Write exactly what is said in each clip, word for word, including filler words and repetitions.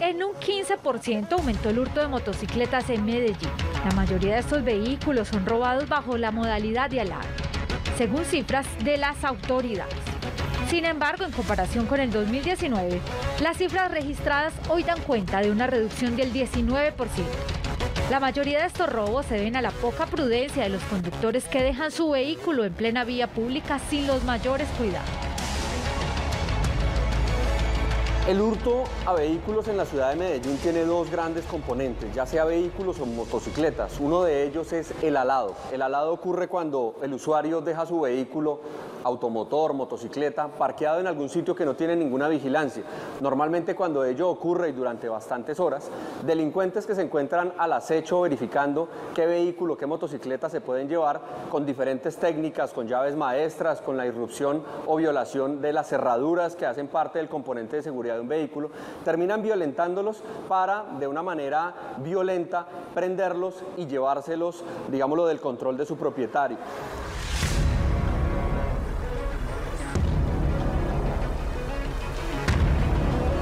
En un quince por ciento aumentó el hurto de motocicletas en Medellín. La mayoría de estos vehículos son robados bajo la modalidad de alarma, según cifras de las autoridades. Sin embargo, en comparación con el dos mil diecinueve, las cifras registradas hoy dan cuenta de una reducción del diecinueve por ciento. La mayoría de estos robos se deben a la poca prudencia de los conductores que dejan su vehículo en plena vía pública sin los mayores cuidados. El hurto a vehículos en la ciudad de Medellín tiene dos grandes componentes, ya sea vehículos o motocicletas. Uno de ellos es el alado. El alado ocurre cuando el usuario deja su vehículo, automotor, motocicleta, parqueado en algún sitio que no tiene ninguna vigilancia. Normalmente cuando ello ocurre y durante bastantes horas, delincuentes que se encuentran al acecho verificando qué vehículo, qué motocicleta se pueden llevar con diferentes técnicas, con llaves maestras, con la irrupción o violación de las cerraduras que hacen parte del componente de seguridad de un vehículo, terminan violentándolos para, de una manera violenta, prenderlos y llevárselos, digámoslo, del control de su propietario.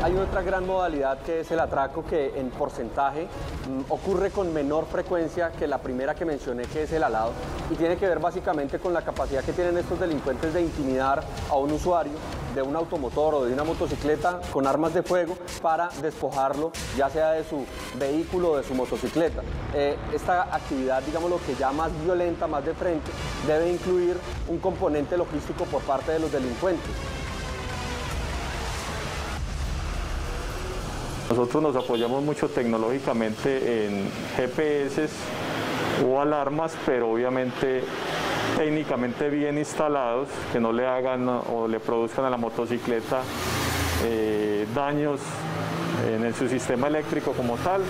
Hay otra gran modalidad que es el atraco, que en porcentaje mm, ocurre con menor frecuencia que la primera que mencioné, que es el alado, y tiene que ver básicamente con la capacidad que tienen estos delincuentes de intimidar a un usuario de un automotor o de una motocicleta con armas de fuego para despojarlo, ya sea de su vehículo o de su motocicleta. Eh, esta actividad, digamos lo que ya más violenta, más de frente, debe incluir un componente logístico por parte de los delincuentes. Nosotros nos apoyamos mucho tecnológicamente en G P S o alarmas, pero obviamente técnicamente bien instalados, que no le hagan o le produzcan a la motocicleta eh, daños en el, su sistema eléctrico como tal.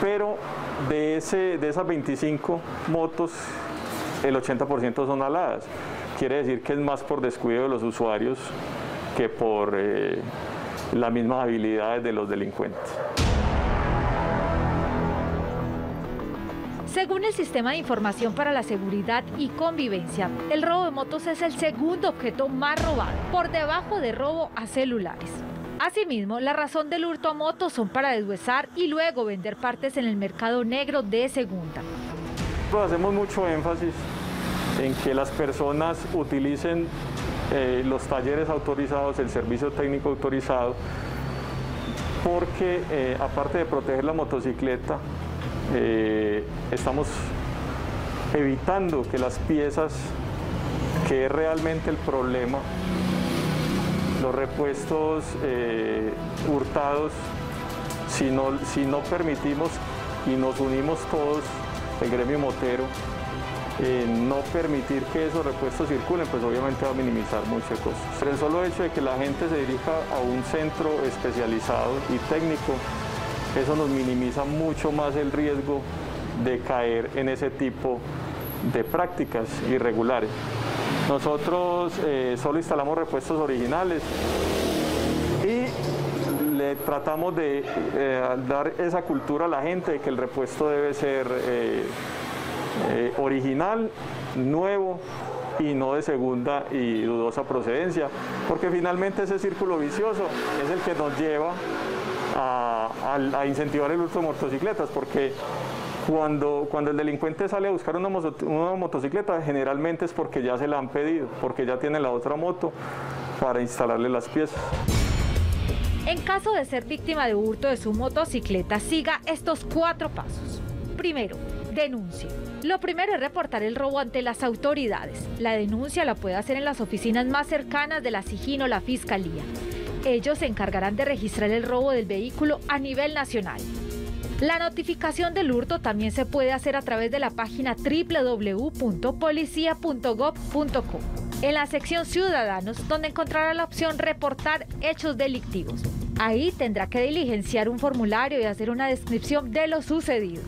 Pero de, ese, de esas veinticinco motos, el ochenta por ciento son aladas. Quiere decir que es más por descuido de los usuarios que por... Eh, las mismas habilidades de los delincuentes. Según el Sistema de Información para la Seguridad y Convivencia, el robo de motos es el segundo objeto más robado, por debajo de robo a celulares. Asimismo, la razón del hurto a motos son para deshuesar y luego vender partes en el mercado negro de segunda. Nosotros hacemos mucho énfasis en que las personas utilicen Eh, los talleres autorizados, el servicio técnico autorizado, porque eh, aparte de proteger la motocicleta, eh, estamos evitando que las piezas, que es realmente el problema, los repuestos eh, hurtados, si no, si no permitimos y nos unimos todos, el gremio motero, Eh, no permitir que esos repuestos circulen, pues obviamente va a minimizar muchas cosas. Pero el solo hecho de que la gente se dirija a un centro especializado y técnico, eso nos minimiza mucho más el riesgo de caer en ese tipo de prácticas irregulares. Nosotros eh, solo instalamos repuestos originales y le tratamos de eh, dar esa cultura a la gente de que el repuesto debe ser... Eh, Eh, original, nuevo y no de segunda y dudosa procedencia, porque finalmente ese círculo vicioso es el que nos lleva a, a, a incentivar el uso de motocicletas, porque cuando, cuando el delincuente sale a buscar una, una motocicleta, generalmente es porque ya se la han pedido, porque ya tiene la otra moto para instalarle las piezas. En caso de ser víctima de hurto de su motocicleta, siga estos cuatro pasos. Primero, denuncie. Lo primero es reportar el robo ante las autoridades. La denuncia la puede hacer en las oficinas más cercanas de la SIJIN o la Fiscalía. Ellos se encargarán de registrar el robo del vehículo a nivel nacional. La notificación del hurto también se puede hacer a través de la página doble u doble u doble u punto policía punto gob punto co, en la sección Ciudadanos, donde encontrará la opción Reportar hechos delictivos. Ahí tendrá que diligenciar un formulario y hacer una descripción de lo sucedido.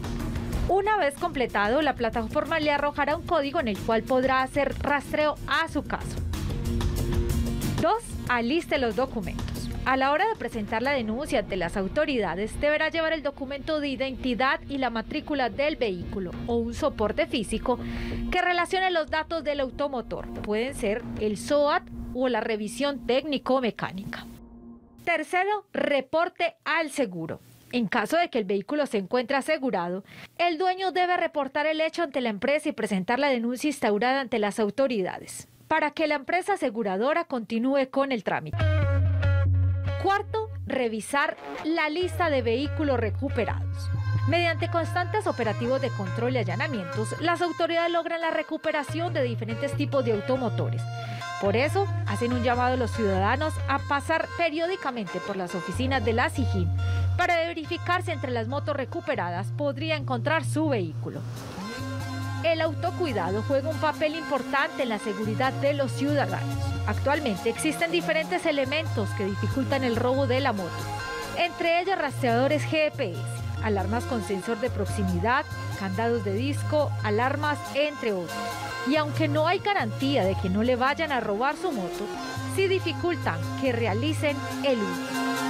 Una vez completado, la plataforma le arrojará un código en el cual podrá hacer rastreo a su caso. Dos, aliste los documentos. A la hora de presentar la denuncia ante las autoridades, deberá llevar el documento de identidad y la matrícula del vehículo o un soporte físico que relacione los datos del automotor. Pueden ser el SOAT o la revisión técnico-mecánica. Tercero, reporte al seguro. En caso de que el vehículo se encuentre asegurado, el dueño debe reportar el hecho ante la empresa y presentar la denuncia instaurada ante las autoridades, para que la empresa aseguradora continúe con el trámite. Cuarto, revisar la lista de vehículos recuperados. Mediante constantes operativos de control y allanamientos, las autoridades logran la recuperación de diferentes tipos de automotores. Por eso, hacen un llamado a los ciudadanos a pasar periódicamente por las oficinas de la SIJIN para verificar si entre las motos recuperadas podría encontrar su vehículo. El autocuidado juega un papel importante en la seguridad de los ciudadanos. Actualmente existen diferentes elementos que dificultan el robo de la moto, entre ellos rastreadores G P S, alarmas con sensor de proximidad, candados de disco, alarmas, entre otros. Y aunque no hay garantía de que no le vayan a robar su moto, sí dificultan que realicen el uso.